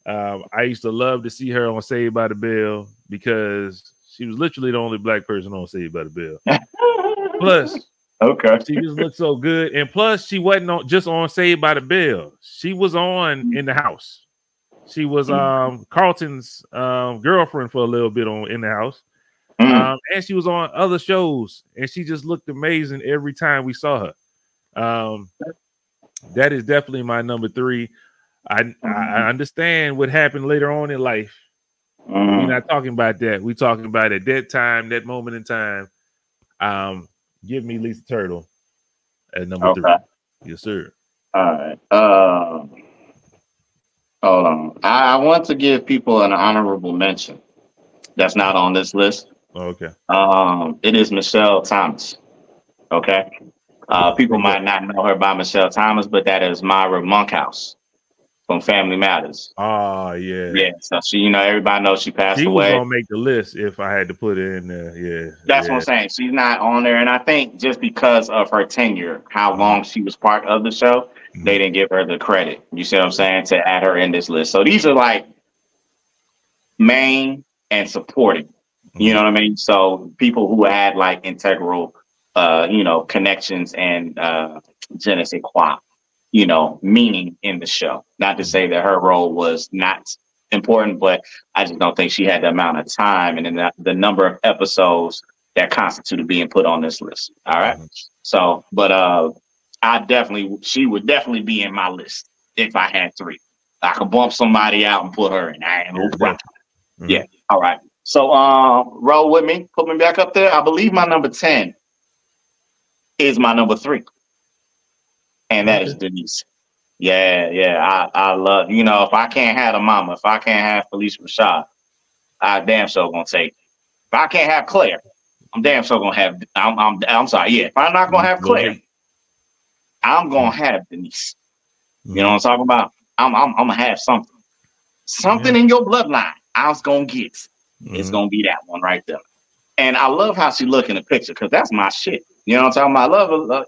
Um, I used to love to see her on Saved by the Bell because she was literally the only black person on Saved by the Bell. Plus, okay, she just looked so good, and plus she wasn't on, just on Saved by the Bell. She was on In the House. She was um, Carlton's um, girlfriend for a little bit on In the House, mm. um, and she was on other shows, and she just looked amazing every time we saw her. Um, that is definitely my number three. I mm-hmm. I understand what happened later on in life. Mm-hmm. We're not talking about that. We're talking about at that time, that moment in time. Um, give me Lisa Turtle at number okay. three. Yes, sir. All right. Uh, hold on. I, I want to give people an honorable mention that's not on this list. Okay. Um, it is Michelle Thomas. Okay. Uh, people might not know her by Michelle Thomas, but that is Myra Monkhouse from Family Matters. Oh, yeah. Yeah. So she, you know, everybody knows she passed she away. She was gonna make the list if I had to put it in there. Yeah. That's yeah. what I'm saying. She's not on there. And I think just because of her tenure, how long she was part of the show, mm-hmm. they didn't give her the credit. You see what I'm saying? To add her in this list. So these are like main and supporting. You know what I mean? So people who had like integral, uh, you know, connections and uh, je ne sais quoi, you know, meaning in the show. Not to say that her role was not important, but I just don't think she had the amount of time and then the, the number of episodes that constituted being put on this list. All right. So, but uh, I definitely, she would definitely be in my list if I had three. I could bump somebody out and put her in. I ain't no problem. Mm-hmm. Yeah. All right. So, uh, roll with me, put me back up there. I believe my number ten is my number three, and that okay. is Denise. Yeah, yeah, I, I love, you know, if I can't have a mama, if I can't have Felicia Rashad, I damn sure gonna take it. If I can't have Claire, I'm damn sure gonna have, I'm, I'm, I'm sorry, yeah, if I'm not gonna have Claire, I'm gonna have Denise. You know what I'm talking about? I'm, I'm, I'm gonna have something. Something yeah. in your bloodline, I was gonna get. Mm-hmm. It's gonna be that one right there. And I love how she look in the picture, because that's my shit. You know what I'm talking about? I love uh,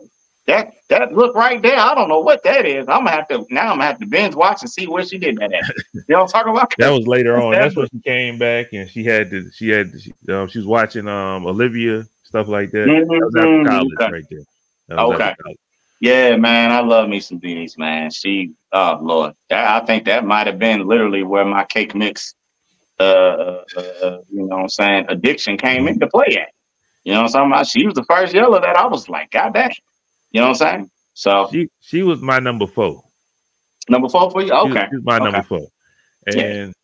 that that look right there. I don't know what that is. I'm gonna have to now I'm gonna have to binge watch and see where she did that at. You know what I'm talking about? That was later on. That's when she came back and she had to she had to, she, um, she was watching um Olivia, stuff like that. Mm-hmm. That was after college okay. right there. Okay. Yeah, man, I love me some Denise, man. She oh Lord. That, I think that might have been literally where my cake mix Uh, uh, you know what I'm saying, addiction came into play at. You know what I'm talking about? She was the first yeller that I was like, God damn. You know what I'm saying? So she she was my number four. Number four for you? Okay. She was my okay. number four. And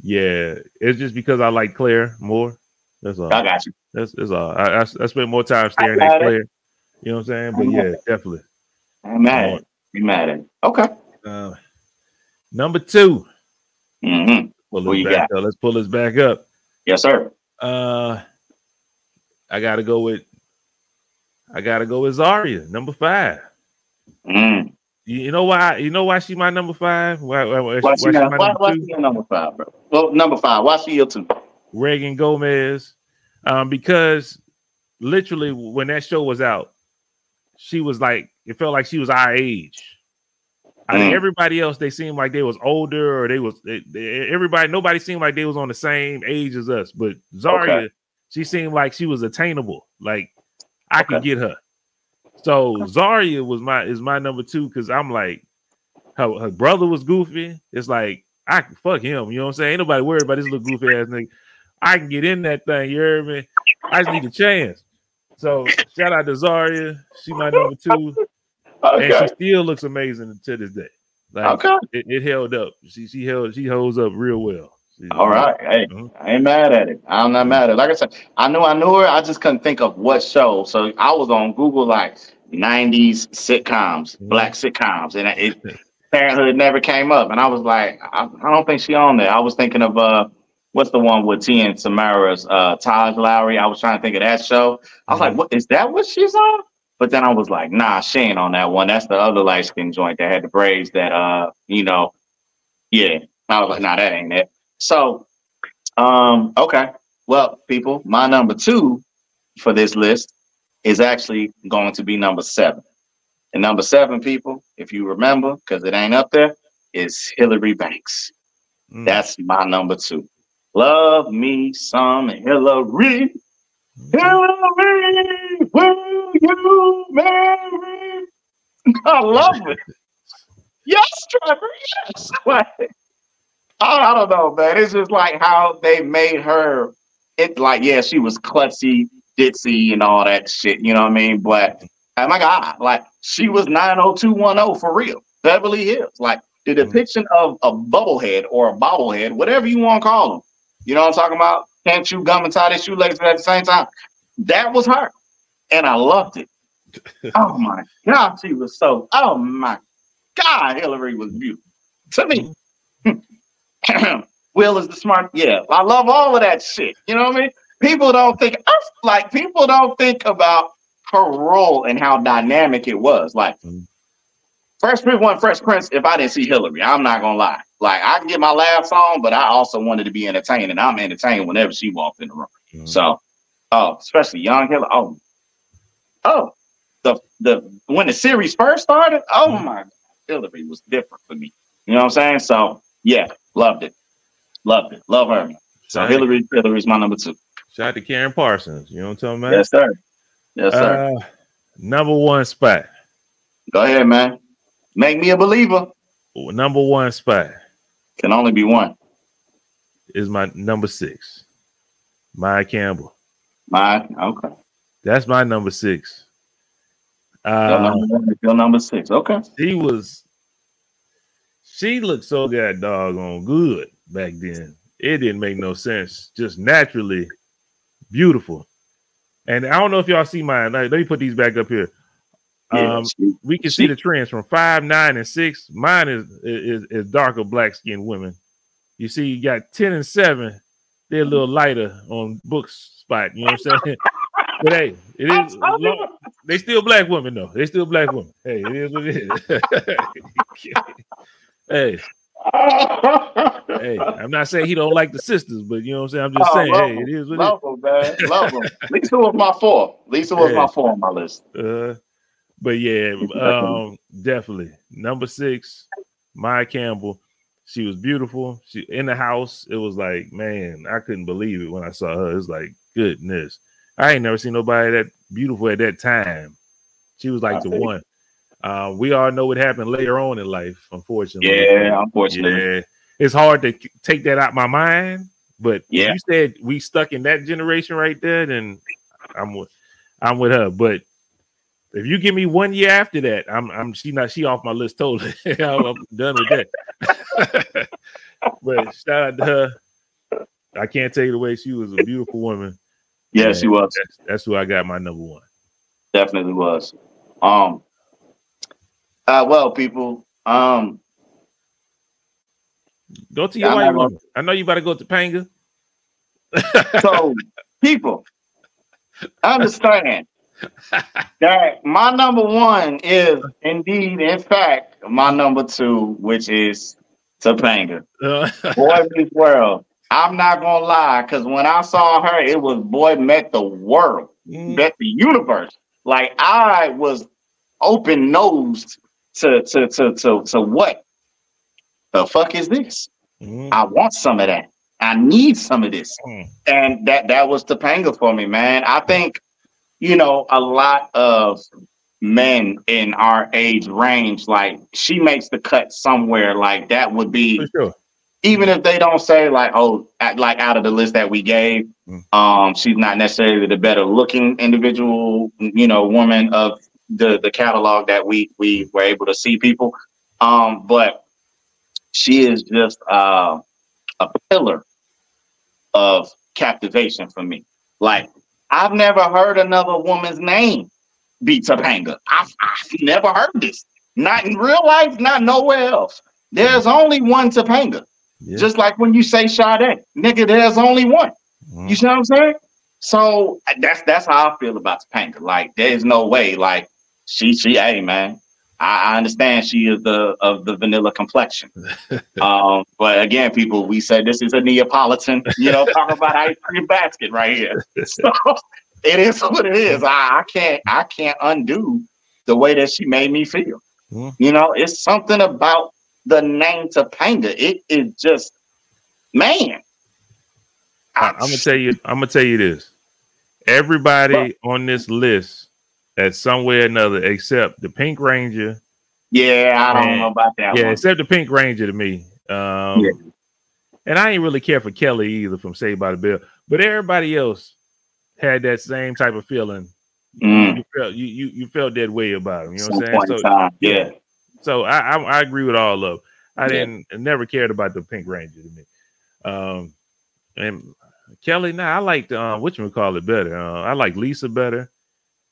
yeah. yeah, it's just because I like Claire more. That's all. I got you. That's, that's all. I, I, I spent more time staring at Claire. It. You know what I'm saying? But I'm yeah, mad. definitely. I'm mad. At you mad at it. Okay. Uh, number two. Mm-hmm. Pull us back up. Let's pull this back up. Yes, sir. Uh, I gotta go with. I gotta go with Zaria, number five. Mm. You, you know why? You know why she my number five? Why? Why, why, why she, she, got, she, my why, number, why she your number five, bro? Well, number five. Why she your two? Reagan Gomez, um, because literally when that show was out, she was like, it felt like she was our age. I mean, mm. everybody else, they seemed like they was older, or they was they, they, everybody. Nobody seemed like they was on the same age as us. But Zaria, okay. she seemed like she was attainable. Like I okay. could get her. So okay. Zaria was my is my number two, because I'm like, her, her brother was goofy. It's like I can fuck him. You know what I'm saying? Ain't nobody worried about this little goofy ass nigga. I can get in that thing. You hear me? I just need a chance. So shout out to Zaria. She my number two. Okay. And she still looks amazing to this day. Like okay. it, it held up. She she held she holds up real well. She's all right. Hey, uh-huh. I ain't mad at it. I'm not mad at it. Like I said, I knew I knew her. I just couldn't think of what show. So I was on Google like nineties sitcoms, mm-hmm. black sitcoms, and it, Parenthood never came up. And I was like, I, I don't think she on there. I was thinking of uh, what's the one with T and Samara's uh, Taj Lowry. I was trying to think of that show. I was mm-hmm. like, what is that? What she's on? But then I was like, nah, she ain't on that one. That's the other light skin joint that had the braids that, uh, you know, yeah. I was like, nah, that ain't it. So, um, okay. Well, people, my number two for this list is actually going to be number seven. And number seven, people, if you remember, because it ain't up there, is Hillary Banks. Mm. That's my number two. Love me some Hillary. Hillary, will you marry? I love it. Yes, Trevor. Yes. Like, I, I don't know, man. It's just like how they made her. It's like, yeah, she was klutzy, ditzy, and all that shit. You know what I mean? But oh my God, like she was nine oh two one oh for real. Beverly Hills, like the depiction of a bubblehead or a bobblehead, whatever you want to call them. You know what I'm talking about? Can't chew gum and tie their shoelaces at the same time. That was her. And I loved it. Oh my God, she was so, oh my God, Hillary was beautiful to me. Will is the smart, yeah, I love all of that shit. You know what I mean? People don't think, like, people don't think about her role and how dynamic it was. Like, Fresh Prince wasn't Fresh Prince if I didn't see Hillary. I'm not gonna lie. Like, I can get my laughs on, but I also wanted to be entertained, and I'm entertained whenever she walked in the room. Mm-hmm. So, oh, especially young Hillary. Oh, oh, the the when the series first started, oh mm-hmm. my God, Hillary was different for me. You know what I'm saying? So yeah, loved it, loved it, love her. So shout Hillary, to, Hillary's my number two. Shout out to Karen Parsons. You know what I'm talking about? Yes, sir. Yes, sir. Uh, number one spot. Go ahead, man. Make me a believer. Number one spot. Can only be one. Is my number six. Maya Campbell. My okay. That's my number six. Uh your number six. Okay. She was she looked so god doggone good back then. It didn't make no sense. Just naturally beautiful. And I don't know if y'all see mine. Let me put these back up here. Yeah, um, she, we can she, see the trends from five, nine, and six. Mine is is, is darker black skinned women. You see, you got ten and seven. They're a little lighter on books spot. You know what I'm saying? But hey, it is. Long, they still black women though. They still black women. Hey, it is what it is. Hey, hey, I'm not saying he don't like the sisters, but you know what I'm saying. I'm just oh, saying, hey, em. It is what love it is. Them, man. Love them. Lisa was my four. Lisa was yeah. my four on my list. Uh, But yeah, um, definitely number six, Maya Campbell. She was beautiful. She in the house. It was like, man, I couldn't believe it when I saw her. It's like, goodness, I ain't never seen nobody that beautiful at that time. She was like I the think. one. Uh, we all know what happened later on in life, unfortunately. Yeah, unfortunately, yeah. It's hard to take that out of my mind. But yeah, you said we stuck in that generation right there, then I'm with, I'm with her, but. If you give me one year after that, I'm I'm she not she off my list totally. I'm done with that. But shout out to her. I can't take it away. She was a beautiful woman. Yeah, she was. That's, that's who I got my number one. Definitely was. Um. Uh, well, people. Um. Go to your white woman. I know you about to go to Topanga. So, people, understand. That my number one is indeed, in fact, my number two, which is Topanga. Boy Meets World. I'm not gonna lie, because when I saw her, it was boy met the world, mm. met the universe. Like I was open nosed to to to to to what the fuck is this? Mm. I want some of that. I need some of this, mm. and that that was Topanga for me, man. I think. You know, a lot of men in our age range, like she makes the cut somewhere. Like that would be, sure. even if they don't say like, oh, like out of the list that we gave, mm. um, she's not necessarily the better looking individual, you know, woman of the the catalog that we we were able to see people, um, but she is just uh, a pillar of captivation for me, like. I've never heard another woman's name be Topanga. I've, I've never heard this. Not in real life, not nowhere else. There's only one Topanga. Yeah. Just like when you say Sade, nigga, there's only one. Mm. You see what I'm saying? So that's that's how I feel about Topanga. Like there's no way. Like she, she, hey man, I, I understand she is the of the vanilla complexion. um, but again, people, we said this is a Neapolitan, you know, talking about ice cream basket right here. So it is what it is. I, I can't I can't undo the way that she made me feel. Mm. You know, it's something about the name Topanga. It is just man. I, I'm gonna tell you, I'm gonna tell you this. Everybody but, on this list. At somewhere or another, except the Pink Ranger. Yeah, I don't and, know about that yeah, one. Yeah, except the Pink Ranger to me. Um, yeah. And I ain't really care for Kelly either from Saved by the Bell. But everybody else had that same type of feeling Mm. You felt you, you you felt that way about him. You know what I'm saying? So, yeah. So I, I I agree with all of them. I yeah. didn't I never cared about the Pink Ranger to me. Um, and Kelly, now nah, I liked um, whatchamacallit better. Uh, I like Lisa better.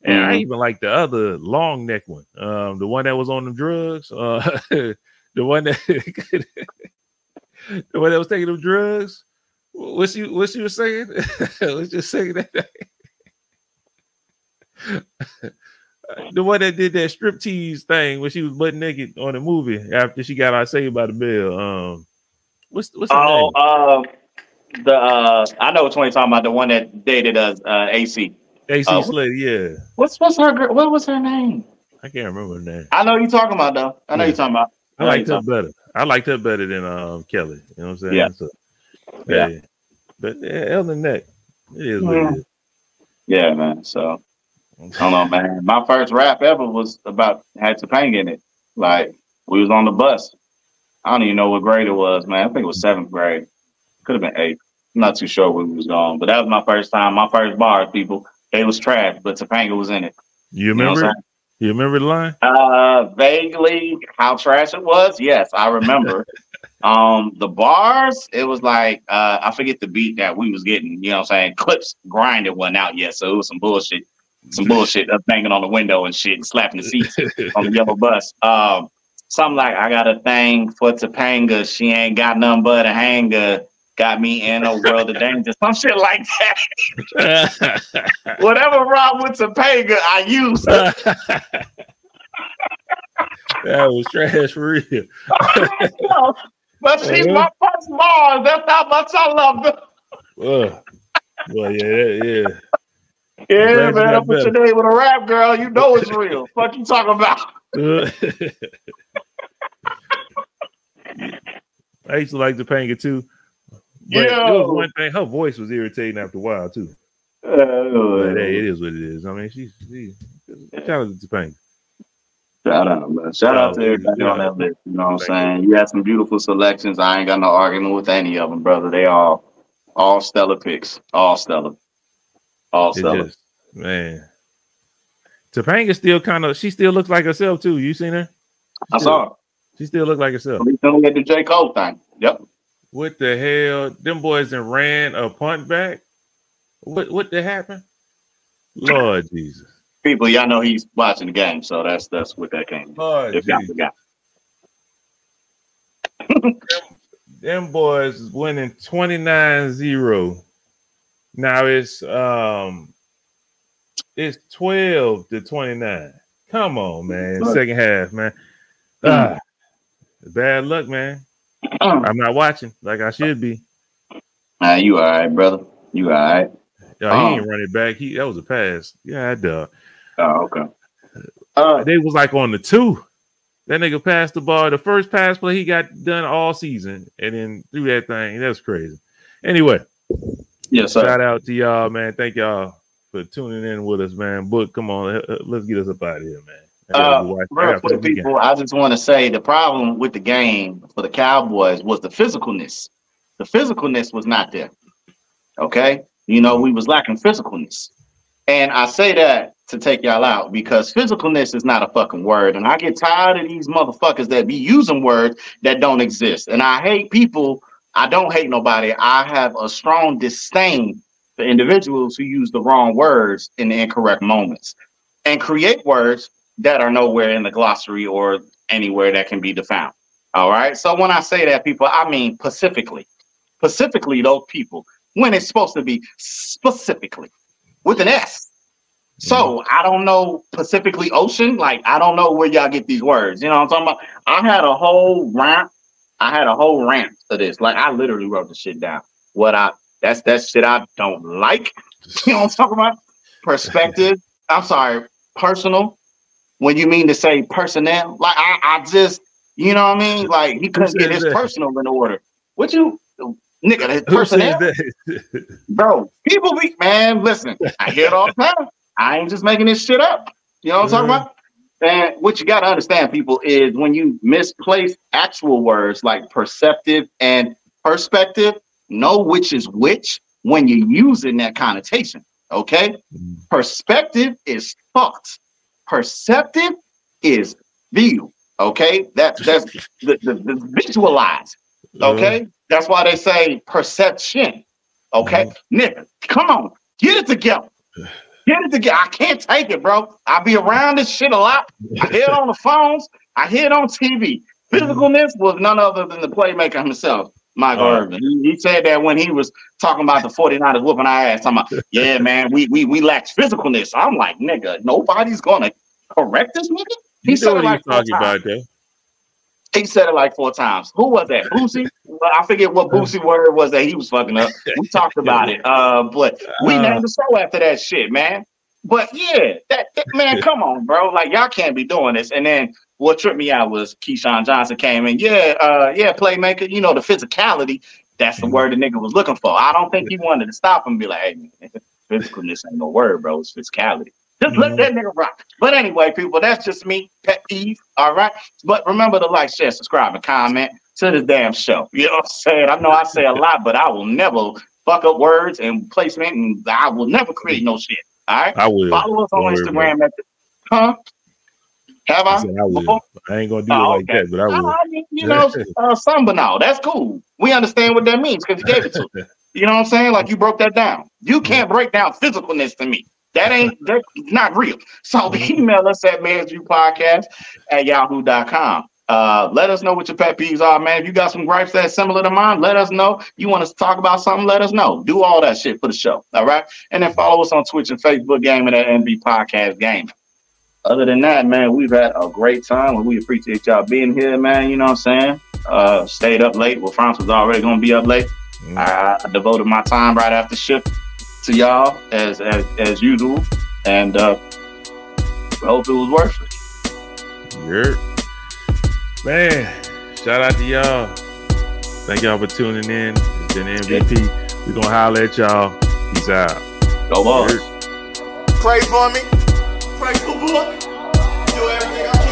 And mm-hmm. I even like the other long neck one, um, the one that was on them drugs, uh, the one that the one that was taking them drugs. What's you what you were saying? Let's just say that the one that did that striptease thing when she was butt naked on the movie after she got out saved by the bell. Um, what's what's her oh, name? Oh, uh, the uh, I know what you're talking about. The one that dated us, uh, A C. A C oh, Slade, yeah. What's what's her what was her name? I can't remember her name. I know you're talking about though. I know yeah. you're talking about. I, I liked her better. I liked her better than um Kelly. You know what I'm saying? Yeah. So, yeah. yeah. But yeah, other than that, it is what yeah. it is. Yeah, man. So okay. I don't know, man. My first rap ever was about had Topanga in it. Like we was on the bus. I don't even know what grade it was, man. I think it was seventh grade. Could have been eighth. I'm not too sure where we was going, but that was my first time, my first bar, people. It was trash, but Topanga was in it. You remember? You, know you remember the line? Uh, vaguely, how trash it was. Yes, I remember. um, the bars. It was like uh, I forget the beat that we was getting. You know, what I'm saying Clips grinded one out. Yes, so it was some bullshit, some bullshit up banging on the window and shit, and slapping the seats on the yellow bus. Um, something like I got a thing for Topanga. She ain't got nothing but a hanger. Got me in a world of danger. Some shit like that. Whatever Rob with Topanga, I use. That was trash for real. No, but she's uh-huh. my first mom. That's how much I love her. Well, well, yeah, yeah. Yeah, man, I put your name with a rap, girl. You know it's real. What you talking about? I used to like Topanga, too. But it was one thing. Her voice was irritating after a while too. Uh, but, hey, it is what it is. I mean, she's she, shout out to Topanga. Shout out, man. Shout, shout out to everybody on that list. You know what I'm saying? You had some beautiful selections. I ain't got no argument with any of them, brother. They all, all stellar picks. All stellar. All stellar. Just, man, Topanga still kind of. She still looks like herself too. You seen her? She I still, saw her. She still looks like herself. She's still at the J. Cole thing. Yep. What the hell? Them boys and ran a punt back. What what that happened? Lord Jesus. People, y'all know he's watching the game, so that's that's what that came. Lord if y'all forgot. them, them boys is winning twenty-nine zero. Now it's um it's twelve to twenty-nine. Come on, man. Look. Second half, man. Mm. Ah, bad luck, man. I'm not watching like I should be. Nah, you all right, brother. You all right. Yo, he um, ain't running back. He that was a pass. Yeah, duh. Oh, okay. Uh, they was like on the two. That nigga passed the ball. The first pass play he got done all season, and then threw that thing. That's crazy. Anyway, yes, sir. Shout out to y'all, man. Thank y'all for tuning in with us, man. Book, come on, let's get us up out of here, man. Uh, bro, for the people, I just want to say the problem with the game for the Cowboys was the physicalness. The physicalness was not there. Okay, you know we was lacking physicalness, and I say that to take y'all out because physicalness is not a fucking word, and I get tired of these motherfuckers that be using words that don't exist. And I hate people. I don't hate nobody. I have a strong disdain for individuals who use the wrong words in the incorrect moments and create words that are nowhere in the glossary or anywhere that can be defined. All right. So when I say that, people, I mean specifically, specifically those people when it's supposed to be specifically with an S. So I don't know Pacifically Ocean. Like I don't know where y'all get these words. You know what I'm talking about? I had a whole rant. I had a whole rant to this. Like I literally wrote the shit down. What I that's that shit I don't like. You know what I'm talking about? Perspective. I'm sorry. Personal. When you mean to say personnel, like I, I just, you know what I mean? Like he couldn't get his that? personal in order. Would you, nigga, his personnel? Bro, people be, man, listen, I hear it all the time. I ain't just making this shit up. You know what I'm mm-hmm. talking about? And what you got to understand, people, is when you misplace actual words like perceptive and perspective, know which is which when you're using that connotation. Okay? Perspective is thought. Perceptive is view. Okay? That's that's the, the, the visualize. Okay? Mm. That's why they say perception. Okay? Mm. Nigga, come on. Get it together. Get it together. I can't take it, bro. I be around this shit a lot. I hear it on the phones. I hear it on T V. Physicalness was none other than the playmaker himself, Michael uh, Irvin. He, he said that when he was talking about the forty-niners whooping our ass. I'm like, yeah, man, we we we lack physicalness. I'm like, nigga, nobody's gonna correct this nigga. He you said know it like four times. About he said it like four times. Who was that? Boosie? Well, I forget what Boosie word was that he was fucking up. We talked about it. Uh, but we uh, named the show after that shit, man. But yeah, that, that man, come on, bro. Like y'all can't be doing this. And then what tripped me out was Keyshawn Johnson came in. Yeah, uh, yeah, playmaker. You know, the physicality. That's the word the nigga was looking for. I don't think he wanted to stop him and be like, hey, man, physicalness ain't no word, bro. It's physicality. Just mm-hmm. let that nigga rock. But anyway, people, that's just me, pet peeve, all right? But remember to like, share, subscribe, and comment to this damn show. You know what I'm saying? I know I say a lot, but I will never fuck up words and placement, and I will never create no shit, all right? I will. Follow us on Don't Instagram. At the, huh? Have I? I, said, I, will. I ain't gonna do oh, it like okay. that, but I will. I mean, you know, uh, some but no, that's cool. We understand what that means because you gave it to us. You know what I'm saying? Like you broke that down. You can't break down physicalness to me. That ain't that's not real. So email us at mansviewpodcast at yahoo dot com. Uh, let us know what your pet peeves are, man. If you got some gripes that's similar to mine, let us know. You want us to talk about something, let us know. Do all that shit for the show, all right? And then follow us on Twitch and Facebook, Gaming at N B Podcast Gaming. Other than that, man, we've had a great time. We appreciate y'all being here, man. You know what I'm saying? Uh, stayed up late. Well, France was already going to be up late. Mm-hmm. I, I devoted my time right after shift to y'all as as, as usual. And uh, I hope it was worth it. Yeah. Man, shout out to y'all. Thank y'all for tuning in. It's been M V P. We're going to holler at y'all. Peace out. Go Balls. Pray for me. Pray for book. Do everything I